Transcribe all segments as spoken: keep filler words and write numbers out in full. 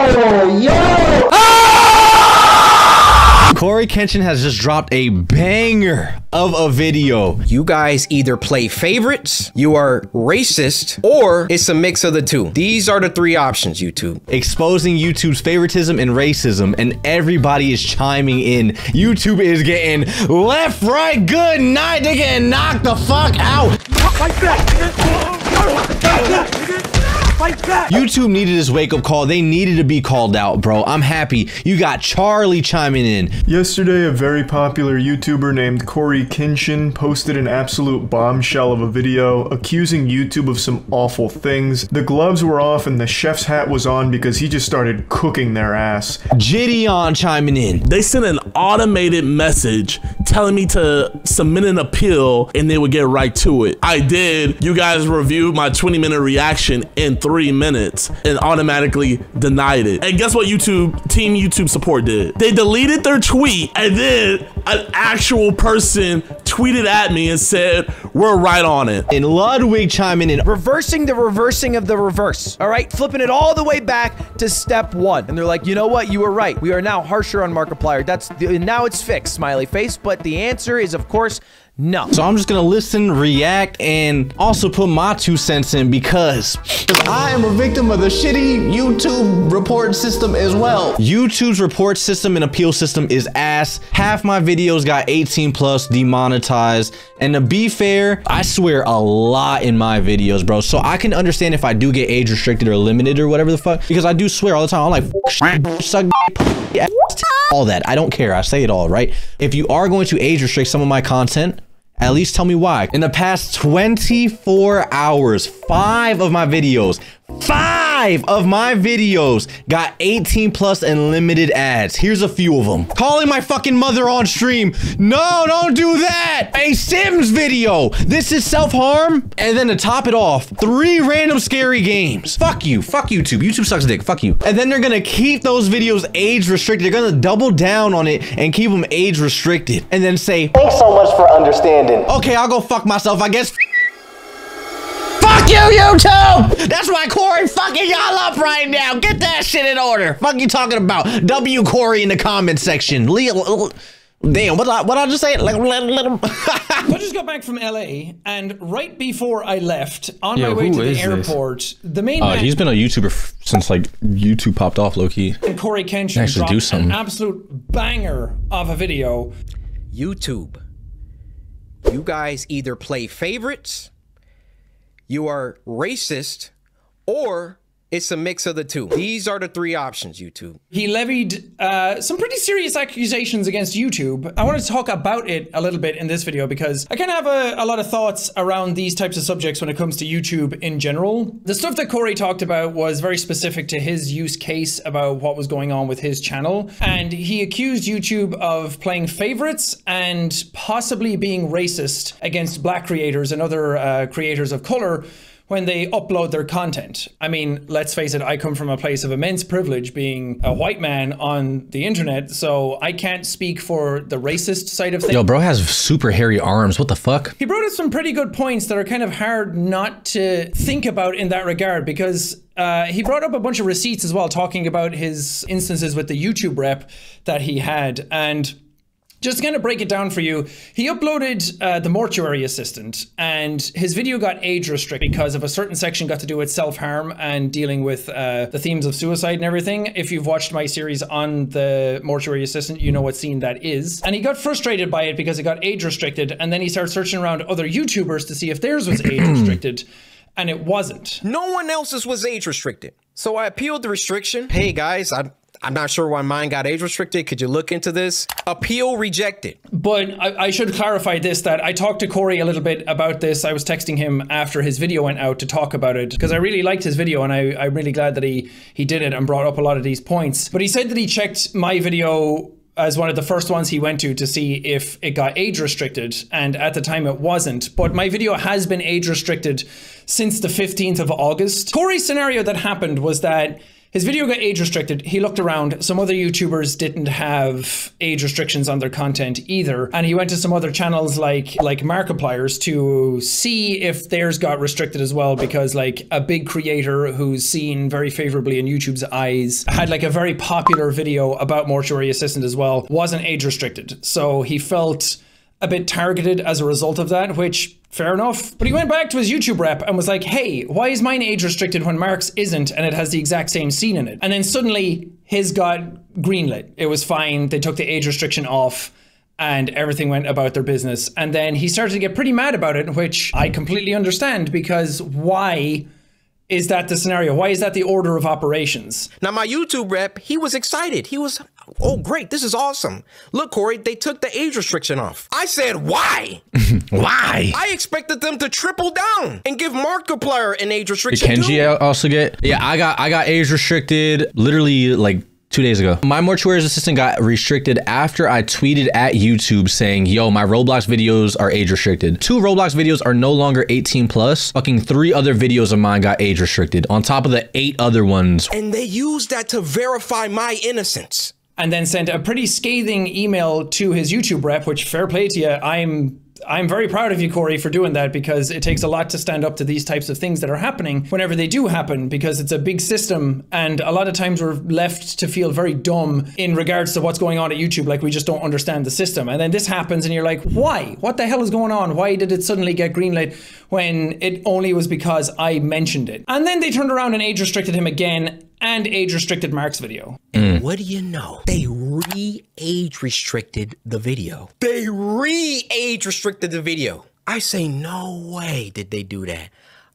Yo! Yo! Ah! coryxkenshin has just dropped a banger of a video. You guys either play favorites, you are racist, or it's a mix of the two. These are the three options, YouTube. Exposing YouTube's favoritism and racism, and everybody is chiming in. YouTube is getting left, right, good night. They getting knocked the fuck out. Like that. YouTube needed this wake-up call. They needed to be called out, bro. I'm happy. You got Charlie chiming in. Yesterday, a very popular YouTuber named coryxkenshin posted an absolute bombshell of a video accusing YouTube of some awful things. The gloves were off and the chef's hat was on because he just started cooking their ass. JiDion chiming in. They sent an automated message telling me to submit an appeal and they would get right to it. I did. You guys reviewed my twenty minute reaction in three Three minutes and automatically denied it. And guess what YouTube, Team YouTube Support did? They deleted their tweet and then an actual person tweeted at me and said, we're right on it. And Ludwig chiming in. Reversing the reversing of the reverse. All right, flipping it all the way back to step one. And they're like, you know what? You were right. We are now harsher on Markiplier. That's the, now it's fixed, smiley face. But the answer is, of course, no. So I'm just gonna listen, react, and also put my two cents in because I am a victim of the shitty YouTube report system as well. YouTube's report system and appeal system is ass. Half my videos got eighteen plus demonetized. And to be fair, I swear a lot in my videos, bro. So I can understand if I do get age restricted or limited or whatever the fuck, because I do swear all the time. I'm like, shit, suck, all that. I don't care. I say it all, right? If you are going to age restrict some of my content, at least tell me why. In the past twenty-four hours, five of my videos, five of my videos got eighteen plus and limited ads. Here's a few of them. Calling my fucking mother on stream. No, don't do that. A Sims video. This is self-harm. And then to top it off, three random scary games. Fuck you. Fuck YouTube. YouTube sucks dick. Fuck you. And then they're going to keep those videos age restricted. They're going to double down on it and keep them age restricted. And then say, thanks so much for understanding. Okay, I'll go fuck myself, I guess. Fuck you, YouTube! That's why Corey fucking y'all up right now. Get that shit in order. Fuck you talking about? W Corey in the comment section. Leo, damn, what I, what I just say? Like, let, let him. I just got back from L A, and right before I left, on Yo, my way to the airport, this? the main uh, he's been a YouTuber since like YouTube popped off, low key. And coryxkenshin dropped do something. an absolute banger of a video. YouTube. You guys either play favorites, you are racist, or it's a mix of the two. These are the three options, YouTube. He levied uh, some pretty serious accusations against YouTube. I want to talk about it a little bit in this video because I kind of have a, a lot of thoughts around these types of subjects when it comes to YouTube in general. The stuff that Corey talked about was very specific to his use case about what was going on with his channel. And he accused YouTube of playing favorites and possibly being racist against black creators and other uh, creators of color when they upload their content. I mean, let's face it, I come from a place of immense privilege being a white man on the internet, so I can't speak for the racist side of things. Yo, bro has super hairy arms, what the fuck? He brought up some pretty good points that are kind of hard not to think about in that regard because Uh, he brought up a bunch of receipts as well, talking about his instances with the YouTube rep that he had. And just to kind of break it down for you, he uploaded uh, The Mortuary Assistant, and his video got age restricted because of a certain section got to do with self-harm and dealing with uh, the themes of suicide and everything. If you've watched my series on The Mortuary Assistant, you know what scene that is. And he got frustrated by it because it got age restricted, and then he started searching around other YouTubers to see if theirs was age restricted, and it wasn't. No one else's was age restricted, so I appealed the restriction. Hey guys, I'm... I'm not sure why mine got age restricted. Could you look into this? Appeal rejected. But I, I should clarify this, that I talked to Corey a little bit about this. I was texting him after his video went out to talk about it because I really liked his video and I, I'm really glad that he, he did it and brought up a lot of these points. But he said that he checked my video as one of the first ones he went to to see if it got age restricted. And at the time it wasn't, but my video has been age restricted since the fifteenth of August. Corey's scenario that happened was that His video got age restricted. He looked around. Some other YouTubers didn't have age restrictions on their content either. And he went to some other channels like like Markiplier's to see if theirs got restricted as well, because like a big creator who's seen very favorably in YouTube's eyes had like a very popular video about Mortuary Assistant as well, wasn't age restricted. So he felt a bit targeted as a result of that, which fair enough. But he went back to his YouTube rep and was like, hey, why is mine age restricted when Mark's isn't and it has the exact same scene in it? And then suddenly his got greenlit. It was fine. They took the age restriction off and everything went about their business. And then he started to get pretty mad about it, which I completely understand, because why is that the scenario? Why is that the order of operations? Now, my YouTube rep, he was excited. He was, oh, great. This is awesome. Look, Corey, they took the age restriction off. I said, why? Why? I expected them to triple down and give Markiplier an age restriction. Did Kenji too also get? Yeah, I got, I got age restricted literally like two days ago. My Mortuary Assistant got restricted after I tweeted at YouTube saying, yo, my Roblox videos are age restricted. Two Roblox videos are no longer eighteen plus. Fucking three other videos of mine got age restricted on top of the eight other ones. And they used that to verify my innocence. And then sent a pretty scathing email to his YouTube rep, which fair play to you. I'm I'm very proud of you, Corey, for doing that, because it takes a lot to stand up to these types of things that are happening whenever they do happen, because it's a big system. And a lot of times we're left to feel very dumb in regards to what's going on at YouTube. Like, we just don't understand the system. And then this happens and you're like, why? What the hell is going on? Why did it suddenly get greenlit when it only was because I mentioned it? And then they turned around and age restricted him again and age restricted Mark's video. Mm. What do you know? They re-age restricted the video. They re-age restricted the video. I say, no way did they do that.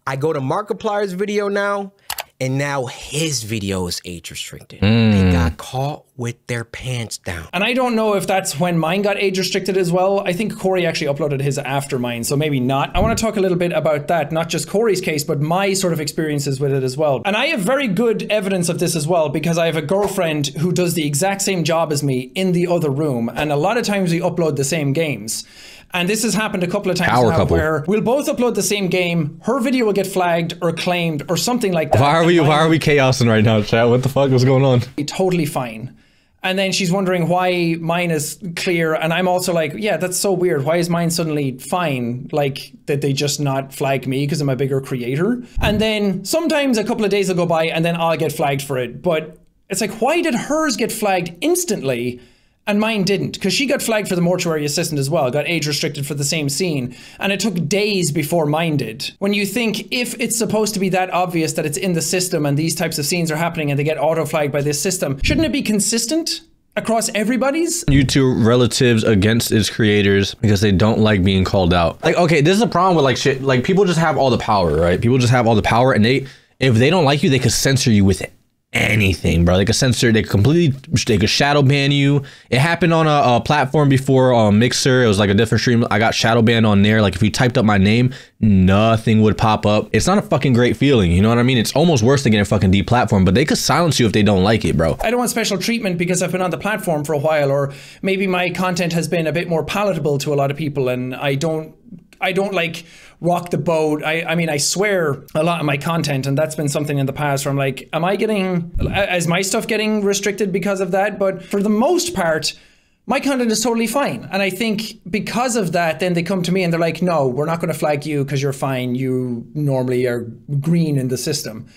I go to Markiplier's video now, and now his video is age restricted. Mm. They got caught with their pants down. And I don't know if that's when mine got age restricted as well. I think Corey actually uploaded his after mine, so maybe not. I want to talk a little bit about that, not just Corey's case, but my sort of experiences with it as well. And I have very good evidence of this as well, because I have a girlfriend who does the exact same job as me in the other room. And a lot of times we upload the same games. And this has happened a couple of times Our now couple. where we'll both upload the same game, her video will get flagged or claimed or something like that. Why are we, why are we chaosing right now, chat? What the fuck was going on? Totally fine. And then she's wondering why mine is clear. And I'm also like, yeah, that's so weird. Why is mine suddenly fine? Like, did they just not flag me because I'm a bigger creator? And then sometimes a couple of days will go by and then I'll get flagged for it. But it's like, why did hers get flagged instantly and mine didn't? Because she got flagged for the Mortuary Assistant as well, got age restricted for the same scene. And it took days before mine did. When you think, if it's supposed to be that obvious that it's in the system and these types of scenes are happening and they get auto flagged by this system, shouldn't it be consistent across everybody's? YouTube relatives against its creators because they don't like being called out. Like, okay, this is a problem with like shit. Like, people just have all the power, right? People just have all the power, and they, if they don't like you, they could censor you with it. Anything, bro. They could censor, they could completely, they could shadow ban you. It happened on a, a platform before, on um, Mixer. It was like a different stream. I got shadow banned on there. Like, if you typed up my name, nothing would pop up. It's not a fucking great feeling, you know what I mean? It's almost worse than getting fucking deplatformed, but they could silence you if they don't like it, bro. I don't want special treatment because I've been on the platform for a while, or maybe my content has been a bit more palatable to a lot of people, and I don't I don't like rock the boat. I, I mean, I swear a lot of my content, and that's been something in the past where I'm like, am I getting, is my stuff getting restricted because of that? But for the most part, my content is totally fine. And I think because of that, then they come to me and they're like, no, we're not going to flag you because you're fine. You normally are green in the system,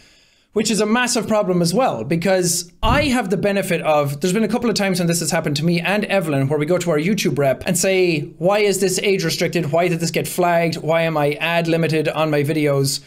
which is a massive problem as well, because I have the benefit of, there's been a couple of times when this has happened to me and Evelyn, where we go to our YouTube rep and say, why is this age restricted? Why did this get flagged? Why am I ad limited on my videos?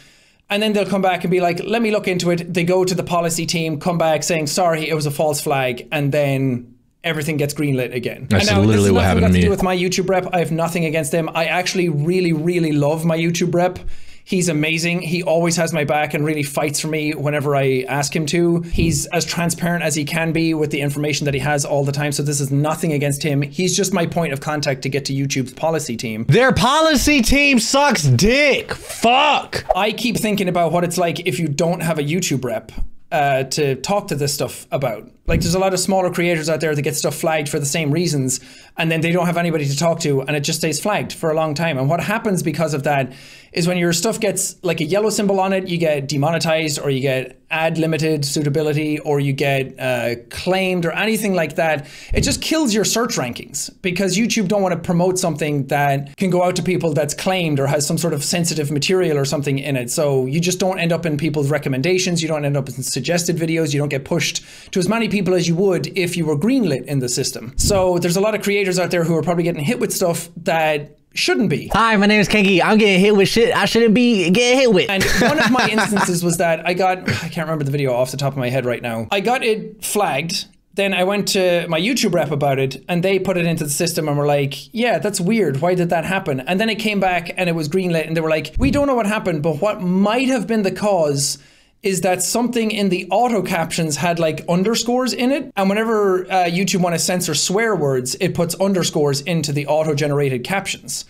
And then they'll come back and be like, let me look into it. They go to the policy team, come back saying, sorry, it was a false flag. And then everything gets greenlit again. That's and now, literally this is what happened to me. To do with my YouTube rep. I have nothing against them. I actually really, really love my YouTube rep. He's amazing. He always has my back and really fights for me whenever I ask him to. He's as transparent as he can be with the information that he has all the time. So this is nothing against him. He's just my point of contact to get to YouTube's policy team. Their policy team sucks dick. Fuck. I keep thinking about what it's like if you don't have a YouTube rep uh, to talk to this stuff about. Like, there's a lot of smaller creators out there that get stuff flagged for the same reasons, and then they don't have anybody to talk to, and it just stays flagged for a long time. And what happens because of that is when your stuff gets like a yellow symbol on it, you get demonetized or you get ad limited suitability or you get uh, claimed or anything like that, it just kills your search rankings because YouTube don't want to promote something that can go out to people that's claimed or has some sort of sensitive material or something in it. So you just don't end up in people's recommendations. You don't end up in suggested videos. You don't get pushed to as many people as you would if you were greenlit in the system. So there's a lot of creators out there who are probably getting hit with stuff that shouldn't be. Hi, my name is Kenji. I'm getting hit with shit I shouldn't be getting hit with. And one of my instances was that I got, I can't remember the video off the top of my head right now. I got it flagged. Then I went to my YouTube rep about it and they put it into the system and were like, yeah, that's weird. Why did that happen? And then it came back and it was greenlit and they were like, we don't know what happened, but what might have been the cause is that something in the auto captions had like underscores in it. And whenever uh, YouTube want to censor swear words, it puts underscores into the auto-generated captions.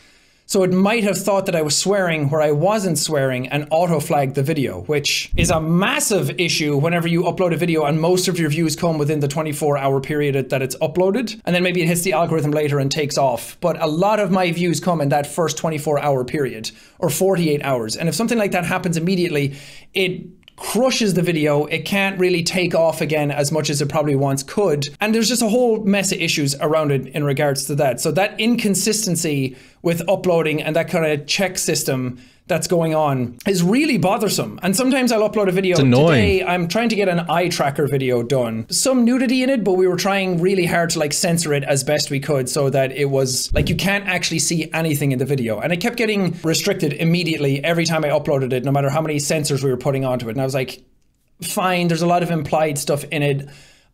So it might have thought that I was swearing where I wasn't swearing and auto-flagged the video, which is a massive issue whenever you upload a video and most of your views come within the twenty-four hour period that it's uploaded. And then maybe it hits the algorithm later and takes off. But a lot of my views come in that first twenty-four hour period or forty-eight hours. And if something like that happens immediately, it crushes the video. It can't really take off again as much as it probably once could. And there's just a whole mess of issues around it in regards to that. So that inconsistency with uploading and that kind of check system that's going on is really bothersome. And sometimes I'll upload a video. It's annoying. Today I'm trying to get an eye tracker video done. Some nudity in it, but we were trying really hard to like censor it as best we could so that it was like you can't actually see anything in the video. And it kept getting restricted immediately every time I uploaded it, no matter how many censors we were putting onto it. And I was like, fine, there's a lot of implied stuff in it.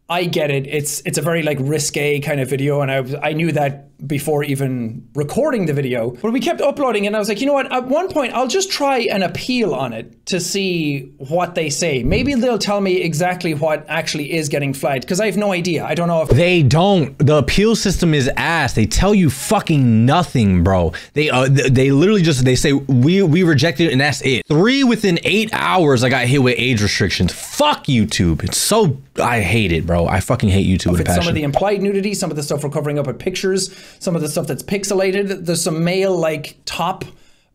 I get it. It's it's a very like risque kind of video. And I, I knew that before even recording the video, but we kept uploading and I was like, you know what, at one point I'll just try an appeal on it to see what they say. Maybe they'll tell me exactly what actually is getting flagged because I have no idea. I don't know if they don't. The appeal system is ass. They tell you fucking nothing, bro. They uh, they literally just, they say we, we rejected it and that's it. Three within eight hours, I got hit with age restrictions. Fuck YouTube. It's so, I hate it, bro. I fucking hate YouTube with a passion. Some of the implied nudity, some of the stuff we're covering up with pictures, some of the stuff that's pixelated. There's some male like top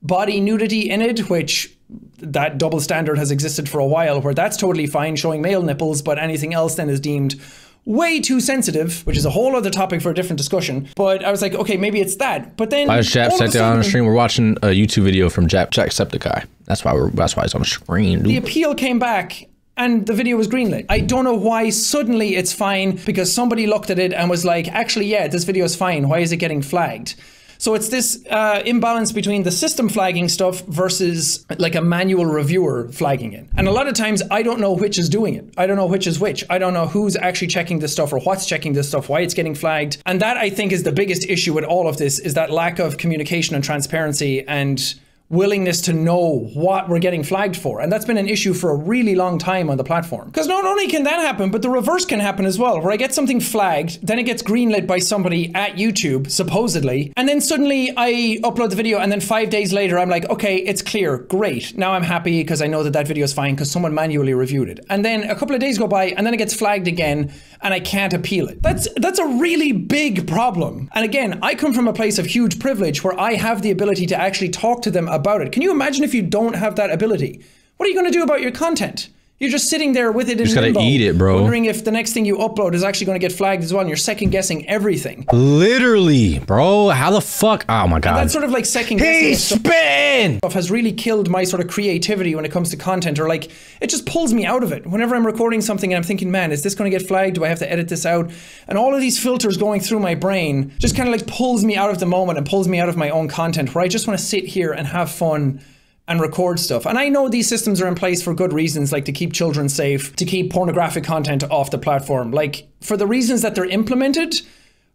body nudity in it, which that double standard has existed for a while where that's totally fine showing male nipples, but anything else then is deemed way too sensitive, which is a whole other topic for a different discussion. But I was like, okay, maybe it's that. But then- Why is Jap sat down on the stream? We're watching a YouTube video from Jap Jacksepticeye. That's why we're, that's why it's on the screen. The appeal came back and the video was greenlit. I don't know why suddenly it's fine because somebody looked at it and was like, actually, yeah, this video is fine. Why is it getting flagged? So it's this uh, imbalance between the system flagging stuff versus like a manual reviewer flagging it. And a lot of times I don't know which is doing it. I don't know which is which. I don't know who's actually checking this stuff or what's checking this stuff, why it's getting flagged. And that I think is the biggest issue with all of this is that lack of communication and transparency and willingness to know what we're getting flagged for. And that's been an issue for a really long time on the platform. Because not only can that happen, but the reverse can happen as well, where I get something flagged, then it gets greenlit by somebody at YouTube, supposedly, and then suddenly I upload the video and then five days later, I'm like, okay, it's clear, great. Now I'm happy because I know that that video is fine because someone manually reviewed it. And then a couple of days go by and then it gets flagged again and I can't appeal it. That's, that's a really big problem. And again, I come from a place of huge privilege where I have the ability to actually talk to them about about it. Can you imagine if you don't have that ability? What are you going to do about your content? You're just sitting there with it in limbo, eat it, bro. Wondering if the next thing you upload is actually going to get flagged as well, and you're second guessing everything. Literally, bro. How the fuck? Oh my god. And that sort of like second guessing hey, spin! Stuff has really killed my sort of creativity when it comes to content, or like it just pulls me out of it. Whenever I'm recording something and I'm thinking, man, is this going to get flagged? Do I have to edit this out? And all of these filters going through my brain just kind of like pulls me out of the moment and pulls me out of my own content, where I just want to sit here and have fun and record stuff. And I know these systems are in place for good reasons, like to keep children safe, to keep pornographic content off the platform. Like for the reasons that they're implemented,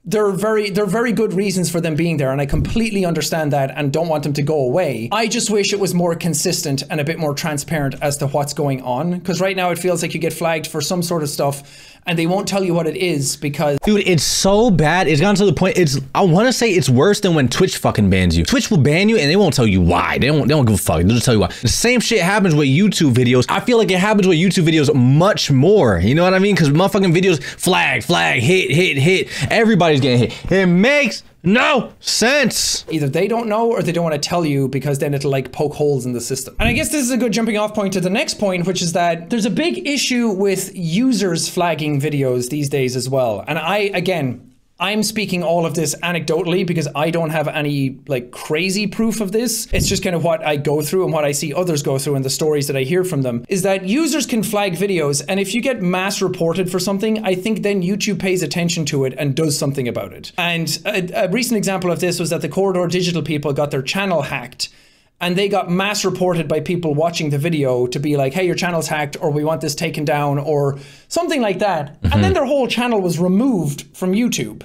they're very, they're very good reasons for them being there. And I completely understand that and don't want them to go away. I just wish it was more consistent and a bit more transparent as to what's going on. Cause right now it feels like you get flagged for some sort of stuff and they won't tell you what it is because- Dude, it's so bad. It's gotten to the point, it's, I wanna say it's worse than when Twitch fucking bans you. Twitch will ban you and they won't tell you why. They don't, they don't give a fuck, they'll just tell you why. The same shit happens with YouTube videos. I feel like it happens with YouTube videos much more, you know what I mean? Cause motherfucking videos, flag, flag, hit, hit, hit. Everybody's getting hit. It makes no sense. Either they don't know or they don't want to tell you, because then it'll like poke holes in the system. And I guess this is a good jumping off point to the next point, which is that there's a big issue with users flagging videos these days as well. And I, again, I'm speaking all of this anecdotally because I don't have any like crazy proof of this. It's just kind of what I go through and what I see others go through and the stories that I hear from them, is that users can flag videos, and if you get mass reported for something, I think then YouTube pays attention to it and does something about it. And a, a recent example of this was that the Corridor Digital people got their channel hacked, and they got mass reported by people watching the video to be like, hey, your channel's hacked, or we want this taken down, or something like that. Mm-hmm. And then their whole channel was removed from YouTube.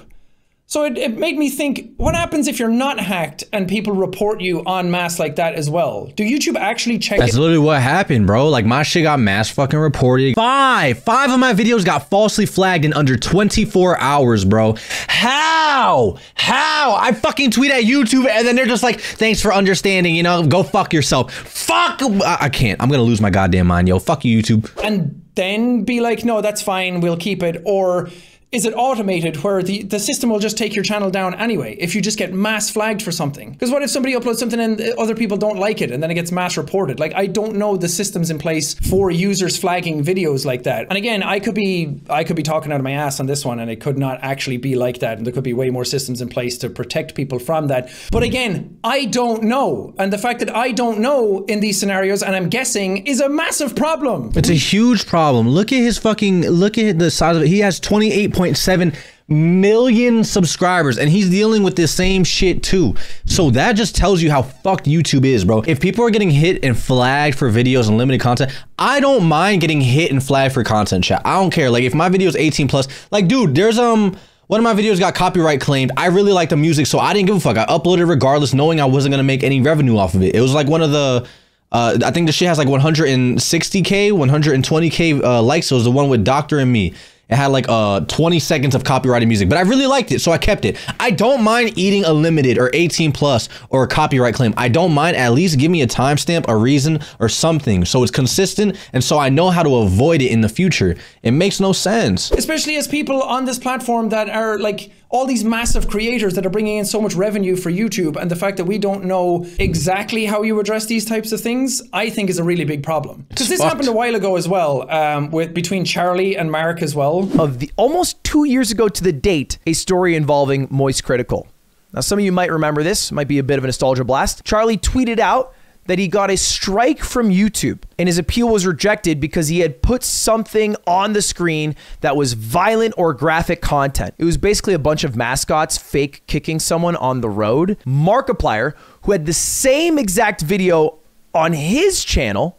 So it, it made me think, what happens if you're not hacked and people report you en masse like that as well? Do YouTube actually check That's it? Literally what happened, bro. Like, my shit got mass fucking reported. Five! Five of my videos got falsely flagged in under twenty-four hours, bro. How? How? I fucking tweet at YouTube and then they're just like, thanks for understanding, you know, go fuck yourself. Fuck! I, I can't. I'm gonna lose my goddamn mind, yo. Fuck you, YouTube. And then be like, no, that's fine, we'll keep it. Or is it automated where the, the system will just take your channel down anyway if you just get mass flagged for something? Because what if somebody uploads something and other people don't like it and then it gets mass reported? Like, I don't know the systems in place for users flagging videos like that. And again, I could be I could be talking out of my ass on this one, and it could not actually be like that, and there could be way more systems in place to protect people from that. But again, I don't know. And the fact that I don't know in these scenarios, and I'm guessing, is a massive problem. It's a huge problem. Look at his fucking, look at the size of it. He has twenty-eight point seven million subscribers, and he's dealing with this same shit too. So that just tells you how fucked YouTube is, bro. If people are getting hit and flagged for videos and limited content, I don't mind getting hit and flagged for content, chat. I don't care. Like, if my video is eighteen plus, like, dude, there's um one of my videos got copyright claimed. I really liked the music, so I didn't give a fuck. I uploaded regardless, knowing I wasn't gonna make any revenue off of it. It was like one of the Uh, I think the shit has like one hundred sixty K, one hundred twenty K uh, likes. So it was the one with Doctor and Me. It had like uh, twenty seconds of copyrighted music, but I really liked it, so I kept it. I don't mind eating a limited or eighteen plus or a copyright claim. I don't mind. At least give me a timestamp, a reason, or something, so it's consistent and so I know how to avoid it in the future. It makes no sense. Especially as people on this platform that are like all these massive creators that are bringing in so much revenue for YouTube, and the fact that we don't know exactly how you address these types of things, I think is a really big problem. Because this fucked. happened a while ago as well, um, with between Charlie and Mark as well. Of the almost two years ago to the date, a story involving Moist Critical. Now, some of you might remember this, might be a bit of a nostalgia blast. Charlie tweeted out that he got a strike from YouTube and his appeal was rejected because he had put something on the screen that was violent or graphic content. It was basically a bunch of mascots fake kicking someone on the road. Markiplier, who had the same exact video on his channel,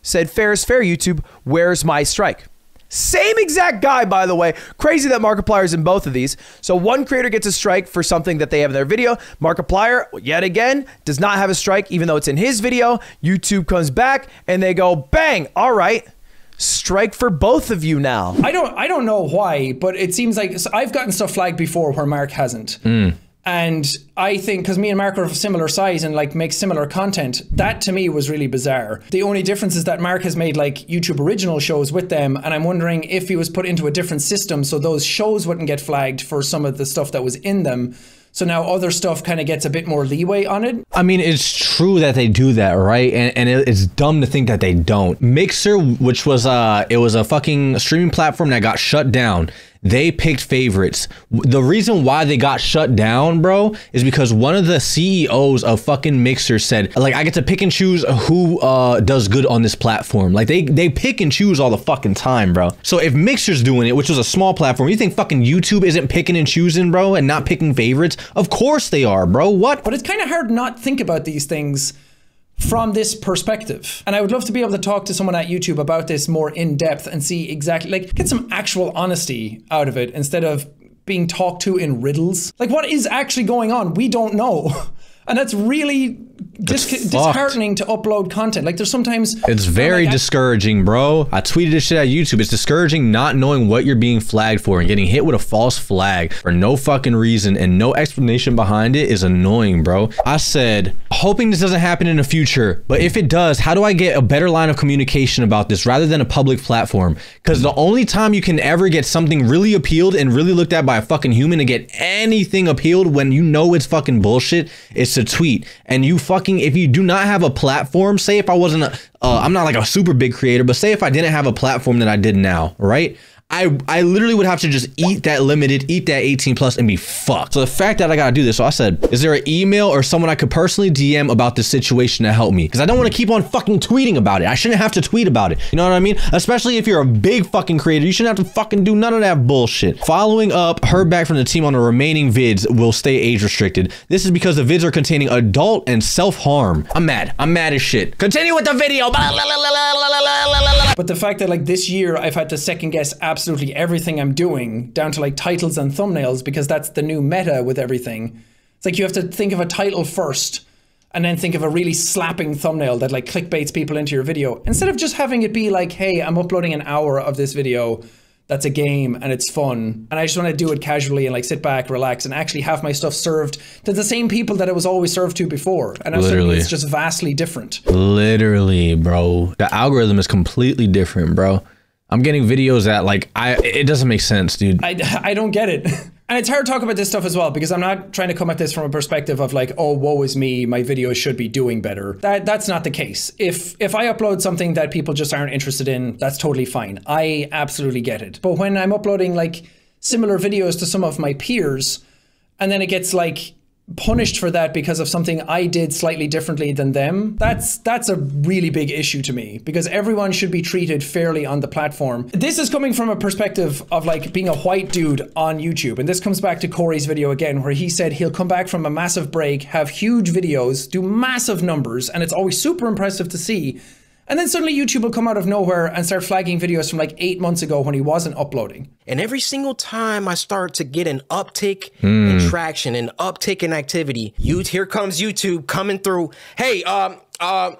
said, fair is fair, YouTube, where's my strike? Same exact guy, by the way. Crazy that Markiplier's in both of these. So one creator gets a strike for something that they have in their video. Markiplier, yet again, does not have a strike, even though it's in his video. YouTube comes back and they go, bang, all right, strike for both of you now. I don't, I don't know why, but it seems like I've gotten stuff flagged before where Mark hasn't. Mm. And I think, because me and Mark are of similar size and like make similar content, that to me was really bizarre. The only difference is that Mark has made like YouTube original shows with them, and I'm wondering if he was put into a different system so those shows wouldn't get flagged for some of the stuff that was in them. So now other stuff kind of gets a bit more leeway on it. I mean, it's true that they do that, right? And, and it, it's dumb to think that they don't. Mixer, which was uh, it was a fucking streaming platform that got shut down. They picked favorites. The reason why they got shut down, bro, is because one of the C E Os of fucking Mixer said, like, I get to pick and choose who uh, does good on this platform. Like, they, they pick and choose all the fucking time, bro. So if Mixer's doing it, which was a small platform, you think fucking YouTube isn't picking and choosing, bro, and not picking favorites? Of course they are, bro. What? But it's kind of hard not think about these things from this perspective. And I would love to be able to talk to someone at YouTube about this more in depth and see exactly, like, get some actual honesty out of it instead of being talked to in riddles. Like, what is actually going on? We don't know. And that's really that's disheartening to upload content. Like, there's sometimes... It's very like, discouraging, bro. I tweeted this shit at YouTube. It's discouraging not knowing what you're being flagged for and getting hit with a false flag for no fucking reason and no explanation behind it is annoying, bro. I said, hoping this doesn't happen in the future, but if it does, how do I get a better line of communication about this rather than a public platform? Because the only time you can ever get something really appealed and really looked at by a fucking human and get anything appealed when you know it's fucking bullshit is to tweet. And you fucking, if you do not have a platform, say if I wasn't, a, uh, I'm not like a super big creator, but say if I didn't have a platform that I did now, right? I, I literally would have to just eat that limited, eat that eighteen plus and be fucked. So the fact that I gotta do this, so I said, is there an email or someone I could personally D M about this situation to help me? Because I don't wanna keep on fucking tweeting about it. I shouldn't have to tweet about it. You know what I mean? Especially if you're a big fucking creator, you shouldn't have to fucking do none of that bullshit. Following up, heard back from the team on the remaining vids will stay age restricted. This is because the vids are containing adult and self-harm. I'm mad, I'm mad as shit. Continue with the video. But the fact that like this year, I've had to second guess absolutely absolutely everything I'm doing down to like titles and thumbnails because that's the new meta with everything. It's like you have to think of a title first and then think of a really slapping thumbnail that like clickbaits people into your video instead of just having it be like, hey, I'm uploading an hour of this video that's a game and it's fun and I just want to do it casually and like sit back, relax, and actually have my stuff served to the same people that it was always served to before. And literally it's just vastly different. Literally, bro, the algorithm is completely different, bro. I'm getting videos that like, I, it doesn't make sense, dude. I, I don't get it. And it's hard to talk about this stuff as well, because I'm not trying to come at this from a perspective of like, oh, woe is me, my videos should be doing better. That That's not the case. If if I upload something that people just aren't interested in, that's totally fine. I absolutely get it. But when I'm uploading like similar videos to some of my peers, and then it gets like punished for that because of something I did slightly differently than them, that's that's a really big issue to me, because everyone should be treated fairly on the platform. This is coming from a perspective of like being a white dude on YouTube, and this comes back to Corey's video again, where he said he'll come back from a massive break, have huge videos, do massive numbers, and it's always super impressive to see, and then suddenly YouTube will come out of nowhere and start flagging videos from like eight months ago when he wasn't uploading. And every single time I start to get an uptick mm. in traction, an uptick in activity, you, here comes YouTube coming through. Hey, um, uh,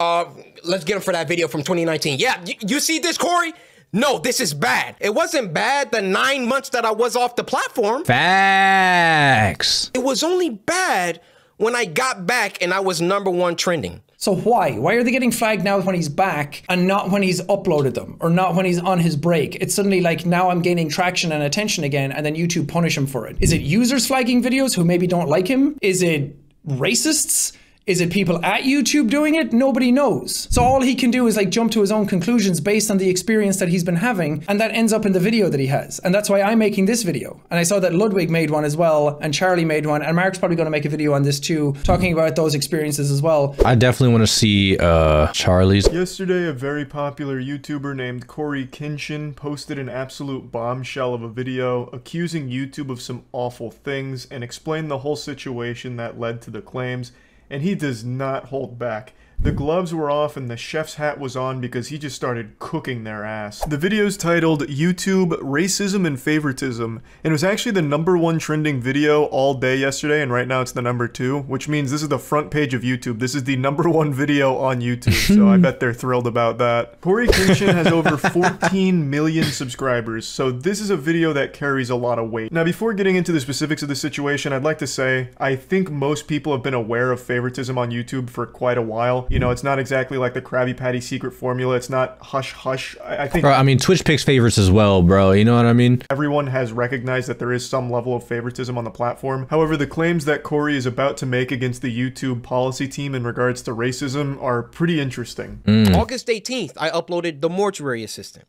uh, let's get him for that video from twenty nineteen. Yeah, you, you see this, Corey? No, this is bad. It wasn't bad the nine months that I was off the platform. Facts. It was only bad when I got back and I was number one trending. So why? Why are they getting flagged now when he's back and not when he's uploaded them or not when he's on his break? It's suddenly like, now I'm gaining traction and attention again, and then YouTube punish him for it. Is it users flagging videos who maybe don't like him? Is it racists? Is it people at YouTube doing it? Nobody knows. So all he can do is like jump to his own conclusions based on the experience that he's been having, and that ends up in the video that he has. And that's why I'm making this video. And I saw that Ludwig made one as well, and Charlie made one, and Mark's probably gonna make a video on this too, talking about those experiences as well. I definitely wanna see uh, Charlie's. Yesterday, a very popular YouTuber named coryxkenshin posted an absolute bombshell of a video accusing YouTube of some awful things and explained the whole situation that led to the claims. And he does not hold back. The gloves were off and the chef's hat was on because he just started cooking their ass. The video's titled YouTube Racism and Favoritism, and it was actually the number one trending video all day yesterday, and right now it's the number two, which means this is the front page of YouTube. This is the number one video on YouTube, so I bet they're thrilled about that. coryxkenshin has over fourteen million subscribers, so this is a video that carries a lot of weight. Now, before getting into the specifics of the situation, I'd like to say I think most people have been aware of favoritism on YouTube for quite a while. You know, it's not exactly like the Krabby Patty secret formula. It's not hush hush. I, I think. Bro, I mean, Twitch picks favorites as well, bro. You know what I mean? Everyone has recognized that there is some level of favoritism on the platform. However, the claims that Corey is about to make against the YouTube policy team in regards to racism are pretty interesting. Mm. August eighteenth, I uploaded The Mortuary Assistant.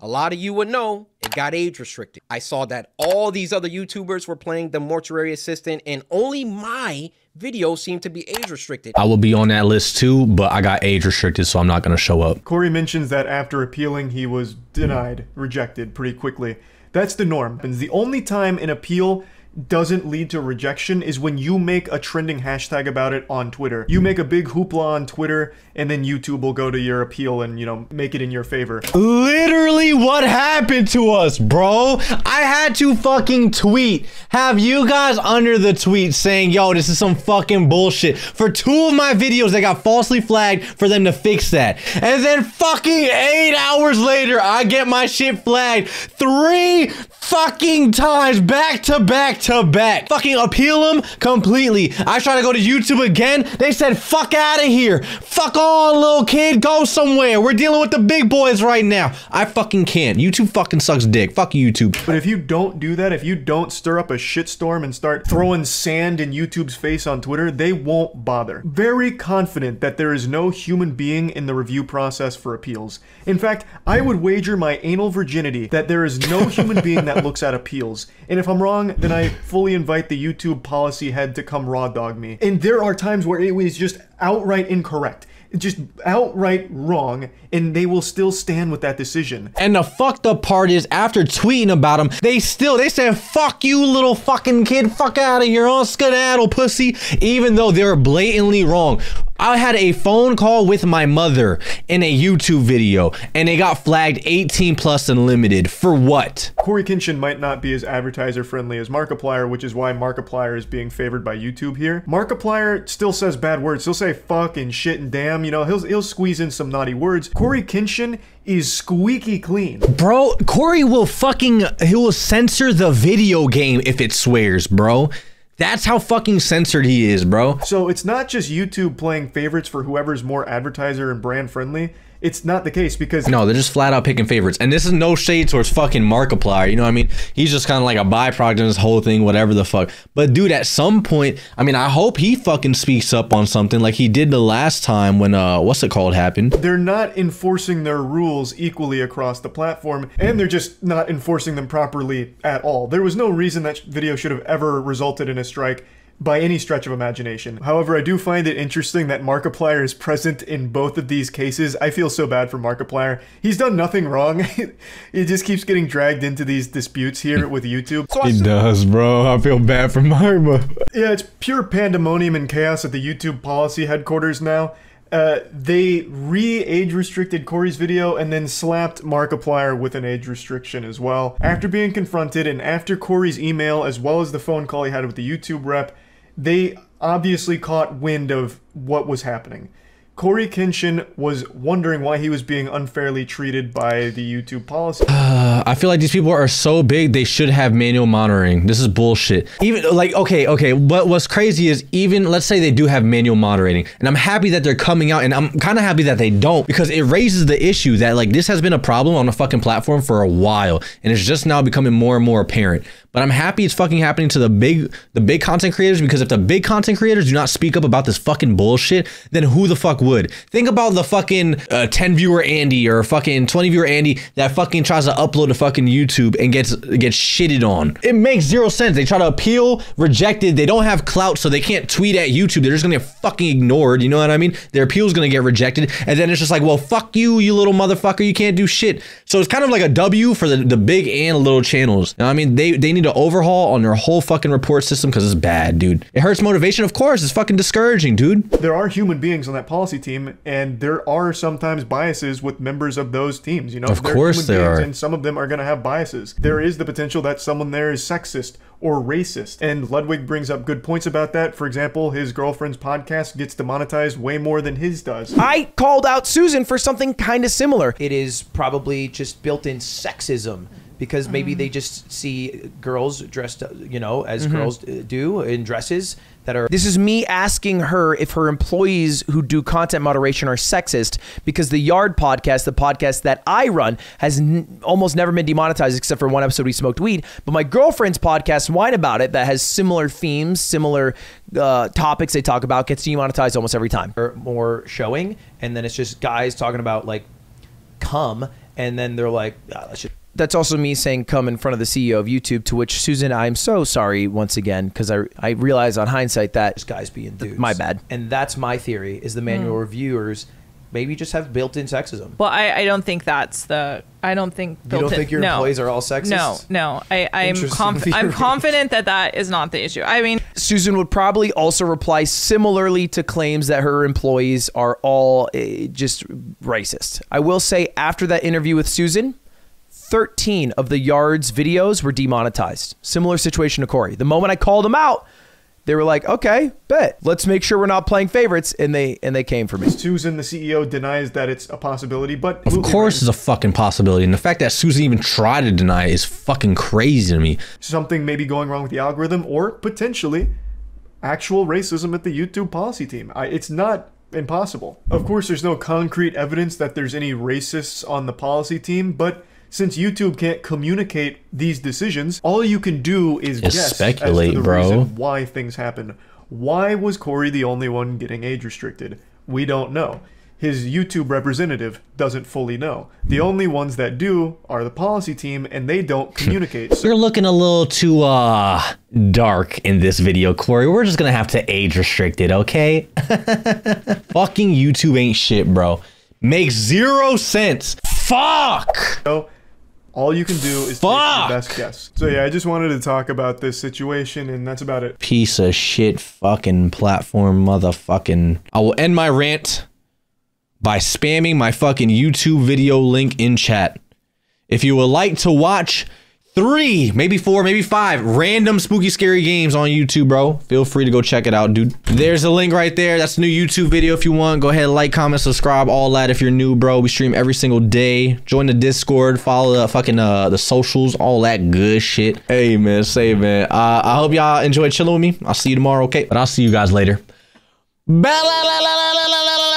A lot of you would know it got age restricted. I saw that all these other YouTubers were playing The Mortuary Assistant, and only my video seemed to be age restricted. I will be on that list too, but I got age restricted, so I'm not gonna show up. Corey mentions that after appealing, he was denied, rejected pretty quickly. That's the norm. It's the only time an appeal doesn't lead to rejection is when you make a trending hashtag about it on Twitter. You make a big hoopla on Twitter, and then YouTube will go to your appeal and, you know, make it in your favor. Literally what happened to us, bro. I had to fucking tweet, have you guys under the tweet saying, yo, this is some fucking bullshit. For two of my videos, they got falsely flagged for them to fix that. And then fucking eight hours later, I get my shit flagged three fucking times, back to back to back. Fucking appeal them completely. I try to go to YouTube again. They said, fuck out of here. Fuck on, little kid. Go somewhere. We're dealing with the big boys right now. I fucking can't. YouTube fucking sucks dick. Fuck YouTube. But if you don't do that, if you don't stir up a shitstorm and start throwing sand in YouTube's face on Twitter, they won't bother. Very confident that there is no human being in the review process for appeals. In fact, I would wager my anal virginity that there is no human being that looks at appeals. And if I'm wrong, then I fully invite the YouTube policy head to come raw dog me. And there are times where it is just outright incorrect, just outright wrong, and they will still stand with that decision. And the fucked up part is, after tweeting about them, they still, they said, fuck you, little fucking kid, fuck out of here, oh, skedaddle, pussy, even though they're blatantly wrong. I had a phone call with my mother in a YouTube video, and they got flagged eighteen plus unlimited. For what? Coryxkenshin might not be as advertiser friendly as Markiplier, which is why Markiplier is being favored by YouTube here. Markiplier still says bad words. He'll say fuck and shit and damn, you know, he'll, he'll squeeze in some naughty words. Coryxkenshin is squeaky clean. Bro, Corey will fucking, he will censor the video game if it swears, bro. That's how fucking censored he is, bro. So it's not just YouTube playing favorites for whoever's more advertiser and brand friendly. It's not the case, because no, they're just flat out picking favorites. And this is no shade towards fucking Markiplier, you know what I mean? He's just kind of like a byproduct of this whole thing, whatever the fuck. But dude, at some point, I mean, I hope he fucking speaks up on something like he did the last time when, uh, what's it called, happened. They're not enforcing their rules equally across the platform, and they're just not enforcing them properly at all. There was no reason that video should have ever resulted in a strike by any stretch of imagination. However, I do find it interesting that Markiplier is present in both of these cases. I feel so bad for Markiplier. He's done nothing wrong. He just keeps getting dragged into these disputes here with YouTube. He does, bro. I feel bad for Markiplier. Yeah, it's pure pandemonium and chaos at the YouTube policy headquarters now. Uh, they re-age restricted Corey's video and then slapped Markiplier with an age restriction as well. After being confronted and after Corey's email as well as the phone call he had with the YouTube rep, they obviously caught wind of what was happening. Coryxkenshin was wondering why he was being unfairly treated by the YouTube policy. Uh, I feel like these people are so big, they should have manual monitoring. This is bullshit. Even like, okay, okay, what what's crazy is, even let's say they do have manual moderating, and I'm happy that they're coming out, and I'm kind of happy that they don't, because it raises the issue that like this has been a problem on the fucking platform for a while, and it's just now becoming more and more apparent. But I'm happy it's fucking happening to the big the big content creators, because if the big content creators do not speak up about this fucking bullshit, then who the fuck would? Think about the fucking uh, ten viewer Andy or fucking twenty viewer Andy that fucking tries to upload to fucking YouTube and gets gets shitted on. It makes zero sense. They try to appeal, rejected. They don't have clout, so they can't tweet at YouTube. They're just gonna get fucking ignored. You know what I mean? Their appeal's gonna get rejected, and then it's just like, well, fuck you, you little motherfucker. You can't do shit. So it's kind of like a W for the the big and little channels. You know what I mean? They they need to overhaul on their whole fucking report system, because it's bad, dude. It hurts motivation, of course. It's fucking discouraging, dude. There are human beings on that policy team, and there are sometimes biases with members of those teams, you know? Of course there are. And some of them are going to have biases. There is the potential that someone there is sexist or racist, and Ludwig brings up good points about that. For example, his girlfriend's podcast gets demonetized way more than his does. I called out Susan for something kind of similar. It is probably just built-in sexism, because maybe they just see girls dressed, you know, as mm-hmm. girls do in dresses that are... This is me asking her if her employees who do content moderation are sexist, because the Yard podcast, the podcast that I run, has n almost never been demonetized except for one episode we smoked weed. But my girlfriend's podcast, Wine About It, that has similar themes, similar uh, topics they talk about, gets demonetized almost every time. Or more showing, and then it's just guys talking about, like, cum, and then they're like, oh, that's just... That's also me saying come in front of the C E O of YouTube, to which Susan, I'm so sorry once again, because I, I realize on hindsight that this guy's being dudes. My bad. And that's my theory, is the manual mm. reviewers maybe you just have built-in sexism. Well, I, I don't think that's the. I don't think. You don't think your no. employees are all sexist? No, no. I, I'm, conf I'm confident that that is not the issue. I mean, Susan would probably also reply similarly to claims that her employees are all uh, just racist. I will say, after that interview with Susan, thirteen of the Yard's videos were demonetized. Similar situation to Corey. The moment I called him out, they were like, okay, bet. Let's make sure we're not playing favorites. And they and they came for me. Susan, the C E O, denies that it's a possibility, but... Of course it's a fucking possibility. And the fact that Susan even tried to deny it is fucking crazy to me. Something may be going wrong with the algorithm or potentially actual racism at the YouTube policy team. I, it's not impossible. Of course, there's no concrete evidence that there's any racists on the policy team, but... Since YouTube can't communicate these decisions, all you can do is Just guess speculate, as to the bro. reason why things happen. Why was Corey the only one getting age restricted? We don't know. His YouTube representative doesn't fully know. The only ones that do are the policy team, and they don't communicate. So. You're looking a little too uh, dark in this video, Corey. We're just gonna have to age restrict it, okay? Fucking YouTube ain't shit, bro. Makes zero sense. Fuck! So, all you can do is Fuck. take your best guess. So yeah, I just wanted to talk about this situation, and that's about it. Piece of shit fucking platform motherfucking. I will end my rant by spamming my fucking YouTube video link in chat. If you would like to watch three, maybe four, maybe five random spooky scary games on YouTube, bro, feel free to go check it out, dude. There's a link right there. That's the new YouTube video. If you want, go ahead, like, comment, subscribe, all that. If you're new, bro, we stream every single day. Join the Discord, follow the fucking uh the socials, all that good shit. Hey man, say man, uh, I hope y'all enjoy chilling with me. I'll see you tomorrow, okay? But I'll see you guys later. Bye.